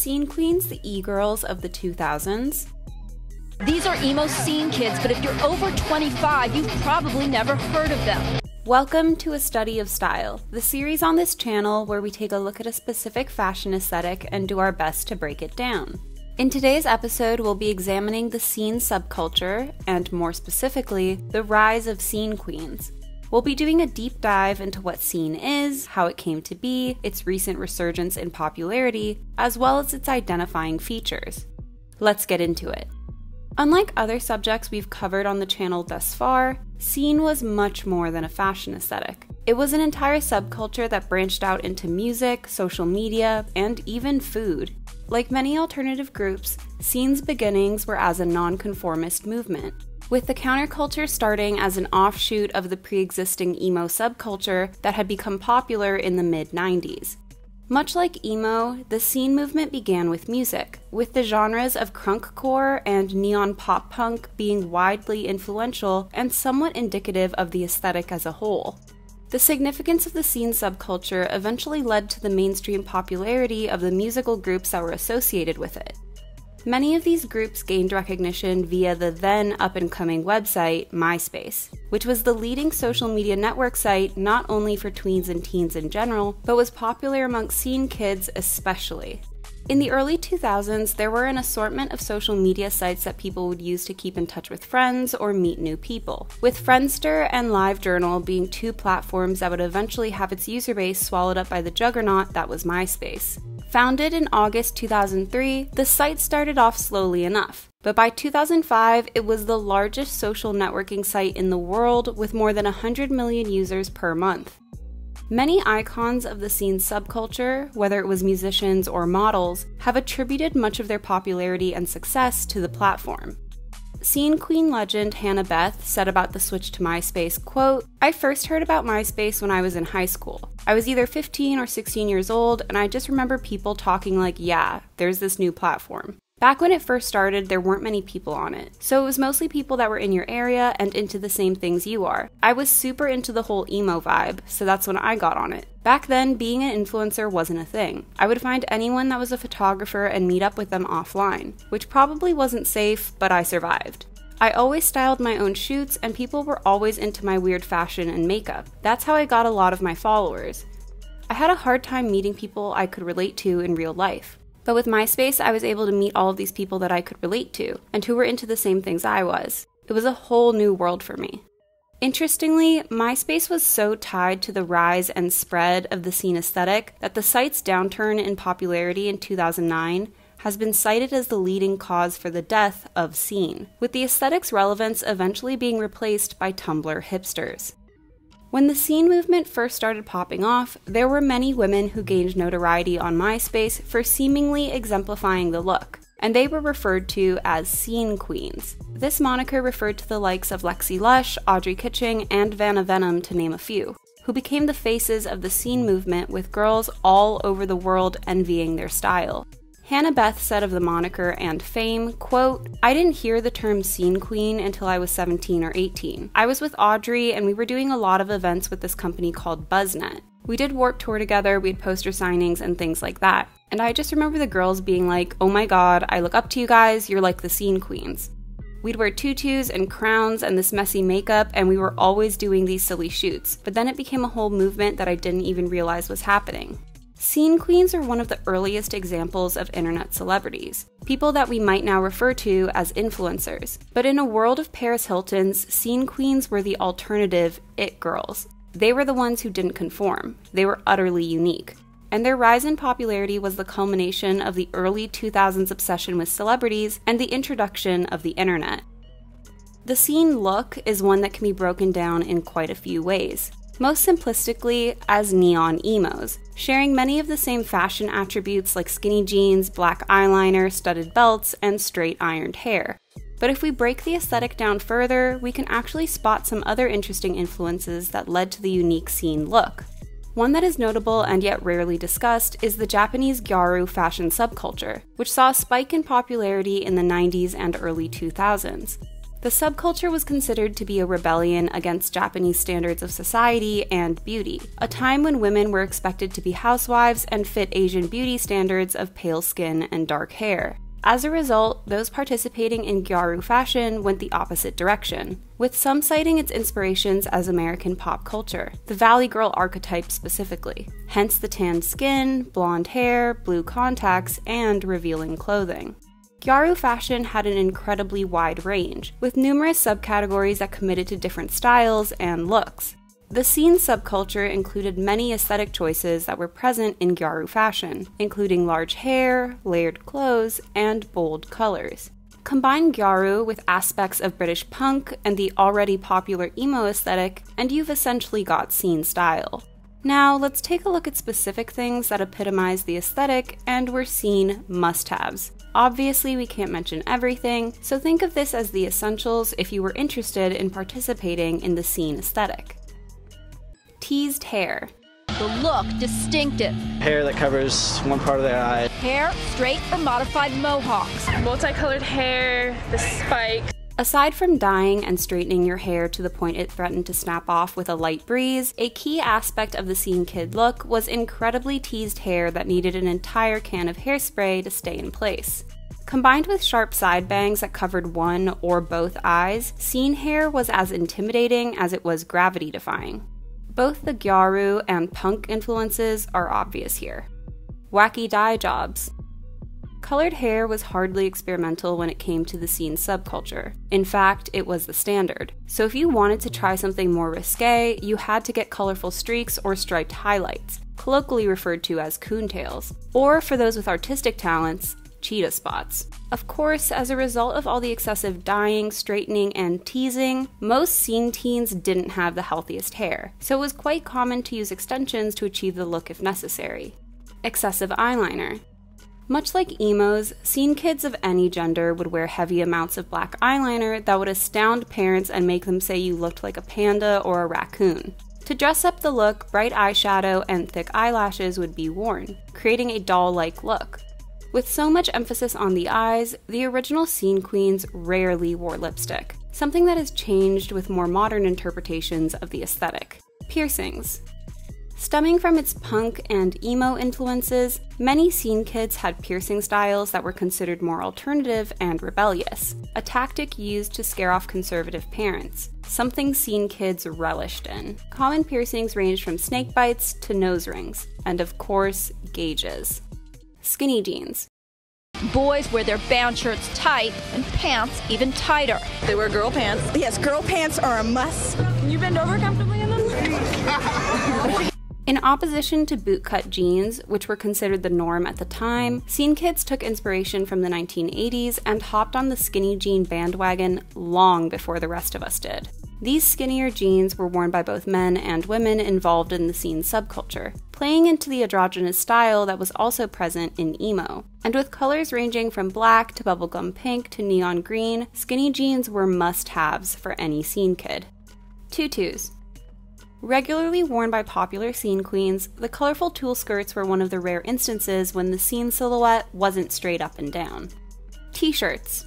scene queens, the e-girls of the 2000s. These are emo scene kids, but if you're over 25, you've probably never heard of them. Welcome to A Study of Style, the series on this channel where we take a look at a specific fashion aesthetic and do our best to break it down. In today's episode, we'll be examining the scene subculture, and more specifically, the rise of scene queens. We'll be doing a deep dive into what scene is, how it came to be, its recent resurgence in popularity, as well as its identifying features. Let's get into it. Unlike other subjects we've covered on the channel thus far, scene was much more than a fashion aesthetic. It was an entire subculture that branched out into music, social media, and even food. Like many alternative groups, scene's beginnings were as a nonconformist movement, with the counterculture starting as an offshoot of the pre-existing emo subculture that had become popular in the mid-90s. Much like emo, the scene movement began with music, with the genres of crunkcore and neon pop punk being widely influential and somewhat indicative of the aesthetic as a whole. The significance of the scene subculture eventually led to the mainstream popularity of the musical groups that were associated with it. Many of these groups gained recognition via the then up-and-coming website, MySpace, which was the leading social media network site not only for tweens and teens in general, but was popular amongst scene kids especially. In the early 2000s, there were an assortment of social media sites that people would use to keep in touch with friends or meet new people, with Friendster and LiveJournal being two platforms that would eventually have its user base swallowed up by the juggernaut that was MySpace. Founded in August 2003, the site started off slowly enough, but by 2005, it was the largest social networking site in the world with more than 100 million users per month. Many icons of the scene subculture, whether it was musicians or models, have attributed much of their popularity and success to the platform. Scene queen legend Hannah Beth said about the switch to MySpace, quote, "I first heard about MySpace when I was in high school. I was either 15 or 16 years old, and I just remember people talking like, yeah, there's this new platform. Back when it first started, there weren't many people on it, so it was mostly people that were in your area and into the same things you are. I was super into the whole emo vibe, so that's when I got on it. Back then, being an influencer wasn't a thing. I would find anyone that was a photographer and meet up with them offline, which probably wasn't safe, but I survived. I always styled my own shoots, and people were always into my weird fashion and makeup. That's how I got a lot of my followers. I had a hard time meeting people I could relate to in real life. But with MySpace, I was able to meet all of these people that I could relate to, and who were into the same things I was. It was a whole new world for me." Interestingly, MySpace was so tied to the rise and spread of the scene aesthetic that the site's downturn in popularity in 2009 has been cited as the leading cause for the death of scene, with the aesthetic's relevance eventually being replaced by Tumblr hipsters. When the scene movement first started popping off, there were many women who gained notoriety on MySpace for seemingly exemplifying the look, and they were referred to as scene queens. This moniker referred to the likes of Lexi Lush, Audrey Kitching, and Vanna Venom, to name a few, who became the faces of the scene movement, with girls all over the world envying their style. Hannah Beth said of the moniker and fame, quote, "I didn't hear the term scene queen until I was 17 or 18. I was with Audrey and we were doing a lot of events with this company called BuzzNet. We did Warped Tour together, we had poster signings and things like that. And I just remember the girls being like, oh my god, I look up to you guys, you're like the scene queens. We'd wear tutus and crowns and this messy makeup and we were always doing these silly shoots. But then it became a whole movement that I didn't even realize was happening." Scene queens are one of the earliest examples of internet celebrities, people that we might now refer to as influencers. But in a world of Paris Hiltons, scene queens were the alternative it girls. They were the ones who didn't conform. They were utterly unique. And their rise in popularity was the culmination of the early 2000s obsession with celebrities and the introduction of the internet. The scene look is one that can be broken down in quite a few ways. Most simplistically as neon emos, sharing many of the same fashion attributes like skinny jeans, black eyeliner, studded belts, and straight ironed hair. But if we break the aesthetic down further, we can actually spot some other interesting influences that led to the unique scene look. One that is notable and yet rarely discussed is the Japanese gyaru fashion subculture, which saw a spike in popularity in the 90s and early 2000s. The subculture was considered to be a rebellion against Japanese standards of society and beauty, a time when women were expected to be housewives and fit Asian beauty standards of pale skin and dark hair. As a result, those participating in gyaru fashion went the opposite direction, with some citing its inspirations as American pop culture, the Valley Girl archetype specifically, hence the tanned skin, blonde hair, blue contacts, and revealing clothing. Gyaru fashion had an incredibly wide range, with numerous subcategories that committed to different styles and looks. The scene subculture included many aesthetic choices that were present in gyaru fashion, including large hair, layered clothes, and bold colors. Combine gyaru with aspects of British punk and the already popular emo aesthetic, and you've essentially got scene style. Now, let's take a look at specific things that epitomize the aesthetic and were scene must-haves. Obviously, we can't mention everything, so think of this as the essentials if you were interested in participating in the scene aesthetic. Teased hair. The look distinctive. Hair that covers one part of their eye. Hair straight or modified mohawks. Multicolored hair, the spikes. Aside from dyeing and straightening your hair to the point it threatened to snap off with a light breeze, a key aspect of the scene kid look was incredibly teased hair that needed an entire can of hairspray to stay in place. Combined with sharp side bangs that covered one or both eyes, scene hair was as intimidating as it was gravity-defying. Both the gyaru and punk influences are obvious here. Wacky dye jobs. Colored hair was hardly experimental when it came to the scene subculture. In fact, it was the standard. So if you wanted to try something more risque, you had to get colorful streaks or striped highlights, colloquially referred to as coontails, or for those with artistic talents, cheetah spots. Of course, as a result of all the excessive dyeing, straightening, and teasing, most scene teens didn't have the healthiest hair, so it was quite common to use extensions to achieve the look if necessary. Excessive eyeliner. Much like emos, scene kids of any gender would wear heavy amounts of black eyeliner that would astound parents and make them say you looked like a panda or a raccoon. To dress up the look, bright eyeshadow and thick eyelashes would be worn, creating a doll-like look. With so much emphasis on the eyes, the original scene queens rarely wore lipstick, something that has changed with more modern interpretations of the aesthetic. Piercings. Stemming from its punk and emo influences, many scene kids had piercing styles that were considered more alternative and rebellious, a tactic used to scare off conservative parents, something scene kids relished in. Common piercings ranged from snake bites to nose rings, and of course, gauges. Skinny jeans. Boys wear their band shirts tight and pants even tighter. They wear girl pants. Yes, girl pants are a must. Can you bend over comfortably in them? In opposition to bootcut jeans, which were considered the norm at the time, scene kids took inspiration from the 1980s and hopped on the skinny jean bandwagon long before the rest of us did. These skinnier jeans were worn by both men and women involved in the scene subculture, playing into the androgynous style that was also present in emo. And with colors ranging from black to bubblegum pink to neon green, skinny jeans were must-haves for any scene kid. Tutus. Regularly worn by popular scene queens, the colorful tulle skirts were one of the rare instances when the scene silhouette wasn't straight up and down. T-shirts.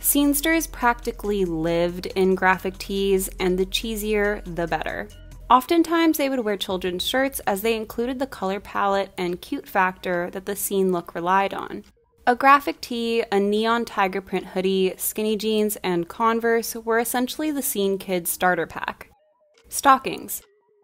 Scenesters practically lived in graphic tees, and the cheesier, the better. Oftentimes, they would wear children's shirts as they included the color palette and cute factor that the scene look relied on. A graphic tee, a neon tiger print hoodie, skinny jeans, and Converse were essentially the scene kid's starter pack. Stockings.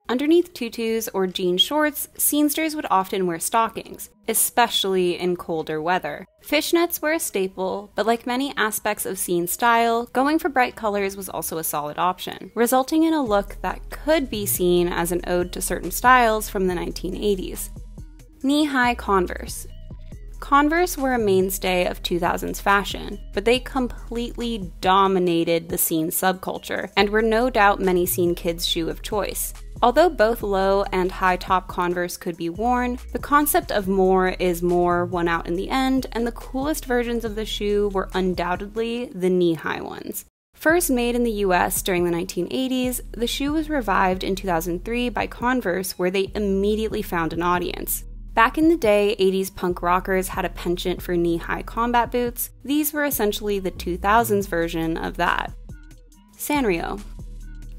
Underneath tutus or jean shorts, scenesters would often wear stockings, especially in colder weather. Fishnets were a staple, but like many aspects of scene style, going for bright colors was also a solid option, resulting in a look that could be seen as an ode to certain styles from the 1980s. Knee-high Converse. Converse were a mainstay of 2000s fashion, but they completely dominated the scene subculture and were no doubt many scene kids' shoe of choice. Although both low and high top Converse could be worn, the concept of more is more won out in the end, and the coolest versions of the shoe were undoubtedly the knee-high ones. First made in the US during the 1980s, the shoe was revived in 2003 by Converse, where they immediately found an audience. Back in the day, 80s punk rockers had a penchant for knee-high combat boots. These were essentially the 2000s version of that. Sanrio.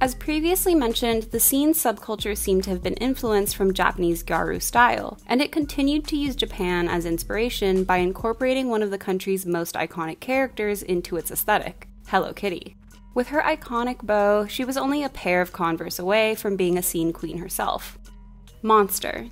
As previously mentioned, the scene subculture seemed to have been influenced from Japanese gyaru style, and it continued to use Japan as inspiration by incorporating one of the country's most iconic characters into its aesthetic, Hello Kitty. With her iconic bow, she was only a pair of Converse away from being a scene queen herself. Monster.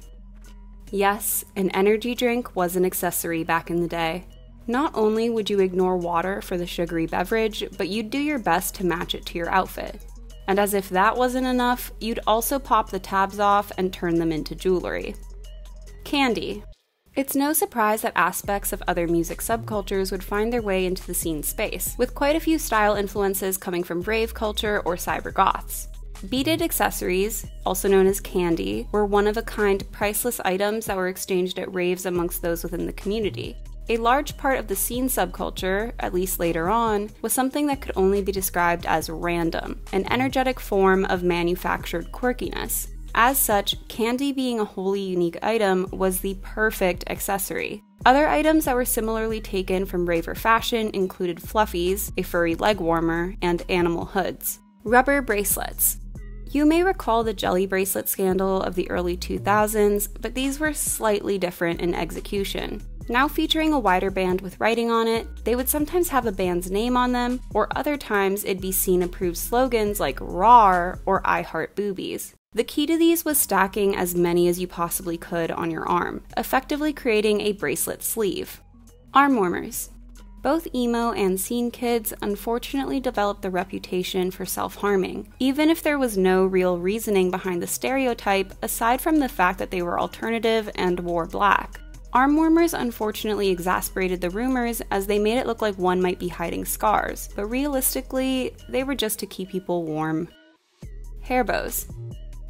Yes, an energy drink was an accessory back in the day. Not only would you ignore water for the sugary beverage, but you'd do your best to match it to your outfit. And as if that wasn't enough, you'd also pop the tabs off and turn them into jewelry. Candy. It's no surprise that aspects of other music subcultures would find their way into the scene space, with quite a few style influences coming from rave culture or cyber goths. Beaded accessories, also known as candy, were one-of-a-kind priceless items that were exchanged at raves amongst those within the community. A large part of the scene subculture, at least later on, was something that could only be described as random, an energetic form of manufactured quirkiness. As such, candy being a wholly unique item was the perfect accessory. Other items that were similarly taken from raver fashion included fluffies, a furry leg warmer, and animal hoods. Rubber bracelets. You may recall the Jelly Bracelet Scandal of the early 2000s, but these were slightly different in execution. Now featuring a wider band with writing on it, they would sometimes have a band's name on them, or other times it'd be scene-approved slogans like RAR or I Heart Boobies. The key to these was stacking as many as you possibly could on your arm, effectively creating a bracelet sleeve. Arm warmers. Both emo and scene kids unfortunately developed the reputation for self-harming, even if there was no real reasoning behind the stereotype aside from the fact that they were alternative and wore black. Arm warmers unfortunately exasperated the rumors as they made it look like one might be hiding scars, but realistically, they were just to keep people warm. Hair bows.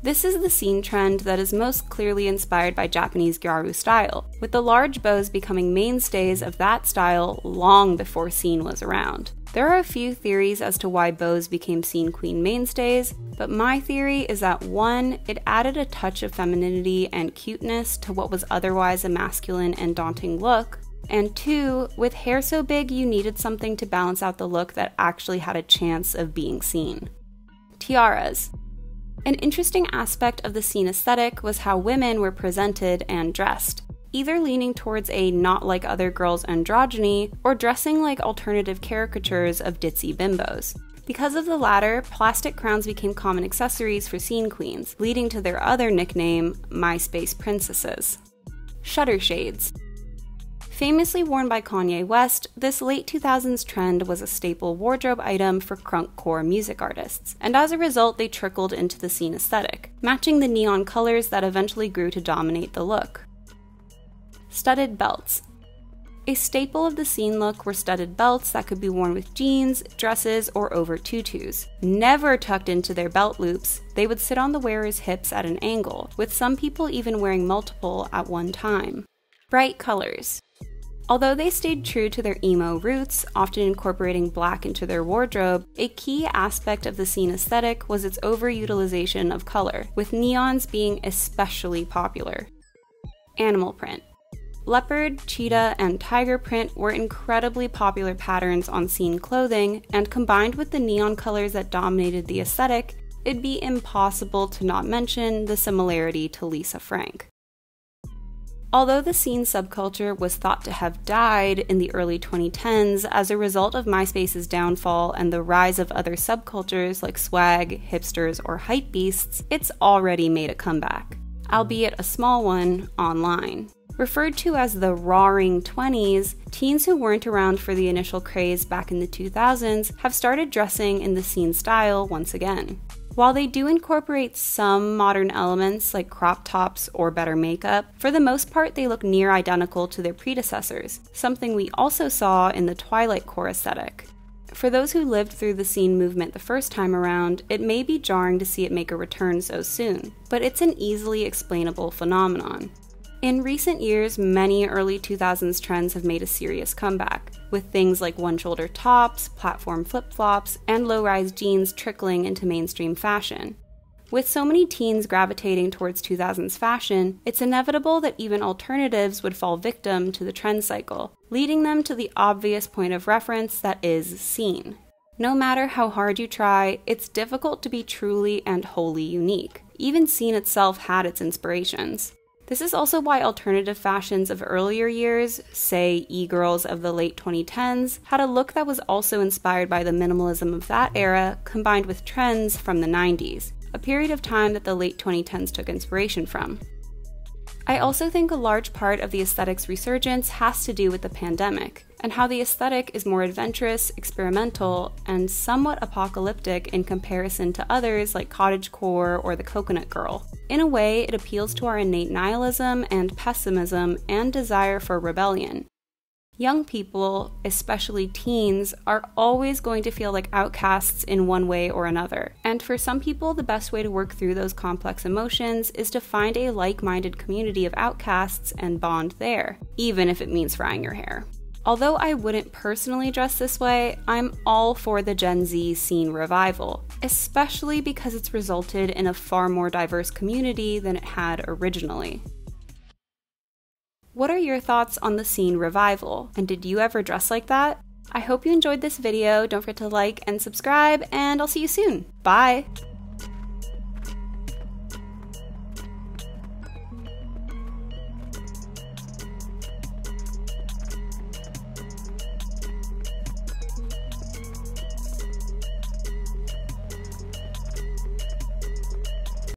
This is the scene trend that is most clearly inspired by Japanese gyaru style, with the large bows becoming mainstays of that style long before scene was around. There are a few theories as to why bows became scene queen mainstays, but my theory is that 1, it added a touch of femininity and cuteness to what was otherwise a masculine and daunting look, and 2, with hair so big you needed something to balance out the look that actually had a chance of being seen. Tiaras. An interesting aspect of the scene aesthetic was how women were presented and dressed, either leaning towards a not like other girls androgyny or dressing like alternative caricatures of ditzy bimbos. Because of the latter, plastic crowns became common accessories for scene queens, leading to their other nickname, MySpace princesses. Shutter shades. Famously worn by Kanye West, this late 2000s trend was a staple wardrobe item for crunk-core music artists, and as a result they trickled into the scene aesthetic, matching the neon colors that eventually grew to dominate the look. Studded belts. A staple of the scene look were studded belts that could be worn with jeans, dresses, or over tutus. Never tucked into their belt loops, they would sit on the wearer's hips at an angle, with some people even wearing multiple at one time. Bright colors. Although they stayed true to their emo roots, often incorporating black into their wardrobe, a key aspect of the scene aesthetic was its overutilization of color, with neons being especially popular. Animal print. Leopard, cheetah, and tiger print were incredibly popular patterns on scene clothing, and combined with the neon colors that dominated the aesthetic, it'd be impossible to not mention the similarity to Lisa Frank. Although the scene subculture was thought to have died in the early 2010s as a result of MySpace's downfall and the rise of other subcultures like swag, hipsters, or hypebeasts, it's already made a comeback, albeit a small one, online. Referred to as the Roaring Twenties, teens who weren't around for the initial craze back in the 2000s have started dressing in the scene style once again. While they do incorporate some modern elements like crop tops or better makeup, for the most part they look near identical to their predecessors, something we also saw in the Twilight core aesthetic. For those who lived through the scene movement the first time around, it may be jarring to see it make a return so soon, but it's an easily explainable phenomenon. In recent years, many early 2000s trends have made a serious comeback, with things like one-shoulder tops, platform flip-flops, and low-rise jeans trickling into mainstream fashion. With so many teens gravitating towards 2000s fashion, it's inevitable that even alternatives would fall victim to the trend cycle, leading them to the obvious point of reference that is scene. No matter how hard you try, it's difficult to be truly and wholly unique. Even scene itself had its inspirations. This is also why alternative fashions of earlier years, say e-girls of the late 2010s, had a look that was also inspired by the minimalism of that era, combined with trends from the 90s, a period of time that the late 2010s took inspiration from. I also think a large part of the aesthetics resurgence has to do with the pandemic, and how the aesthetic is more adventurous, experimental, and somewhat apocalyptic in comparison to others like cottagecore or the coconut girl. In a way, it appeals to our innate nihilism and pessimism and desire for rebellion. Young people, especially teens, are always going to feel like outcasts in one way or another. And for some people, the best way to work through those complex emotions is to find a like-minded community of outcasts and bond there, even if it means frying your hair. Although I wouldn't personally dress this way, I'm all for the Gen Z scene revival, especially because it's resulted in a far more diverse community than it had originally. What are your thoughts on the scene revival? And did you ever dress like that? I hope you enjoyed this video. Don't forget to like and subscribe, and I'll see you soon. Bye!